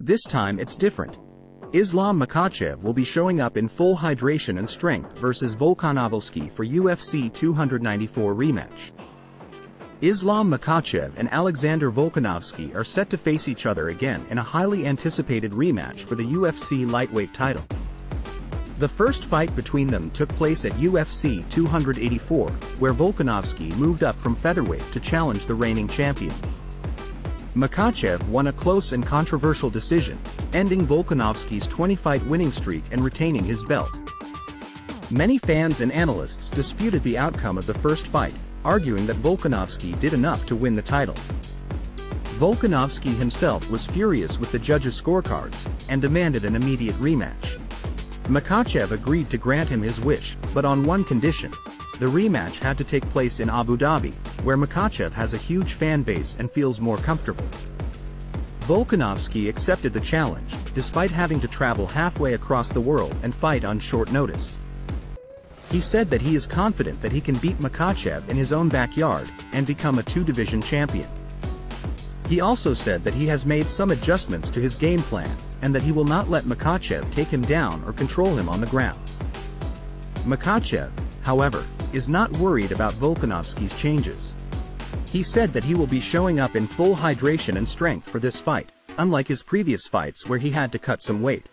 This time it's different. Islam Makhachev will be showing up in full hydration and strength versus Volkanovski for UFC 294 rematch. Islam Makhachev and Alexander Volkanovski are set to face each other again in a highly anticipated rematch for the UFC lightweight title. The first fight between them took place at UFC 284, where Volkanovski moved up from featherweight to challenge the reigning champion. Makhachev won a close and controversial decision, ending Volkanovski's 20-fight winning streak and retaining his belt. Many fans and analysts disputed the outcome of the first fight, arguing that Volkanovski did enough to win the title. Volkanovski himself was furious with the judges' scorecards and demanded an immediate rematch. Makhachev agreed to grant him his wish, but on one condition. The rematch had to take place in Abu Dhabi, where Makhachev has a huge fan base and feels more comfortable. Volkanovski accepted the challenge, despite having to travel halfway across the world and fight on short notice. He said that he is confident that he can beat Makhachev in his own backyard and become a two-division champion. He also said that he has made some adjustments to his game plan, and that he will not let Makhachev take him down or control him on the ground. Makhachev, however, is not worried about Volkanovski's changes. He said that he will be showing up in full hydration and strength for this fight, unlike his previous fights where he had to cut some weight.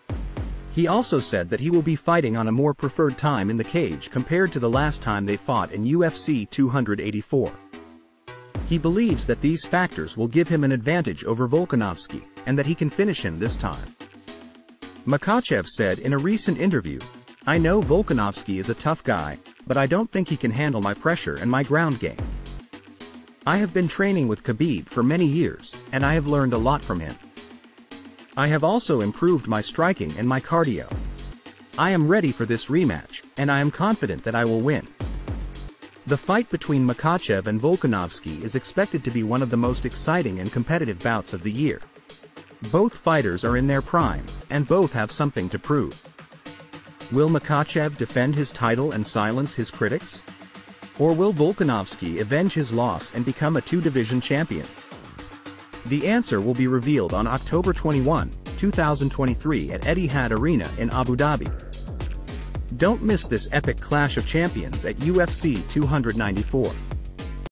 He also said that he will be fighting on a more preferred time in the cage compared to the last time they fought in UFC 284. He believes that these factors will give him an advantage over Volkanovski, and that he can finish him this time. Makhachev said in a recent interview, "I know Volkanovski is a tough guy, but I don't think he can handle my pressure and my ground game. I have been training with Khabib for many years, and I have learned a lot from him. I have also improved my striking and my cardio. I am ready for this rematch, and I am confident that I will win." The fight between Makhachev and Volkanovski is expected to be one of the most exciting and competitive bouts of the year. Both fighters are in their prime, and both have something to prove. Will Makhachev defend his title and silence his critics? Or will Volkanovski avenge his loss and become a two-division champion? The answer will be revealed on October 21, 2023 at Etihad Arena in Abu Dhabi. Don't miss this epic clash of champions at UFC 294.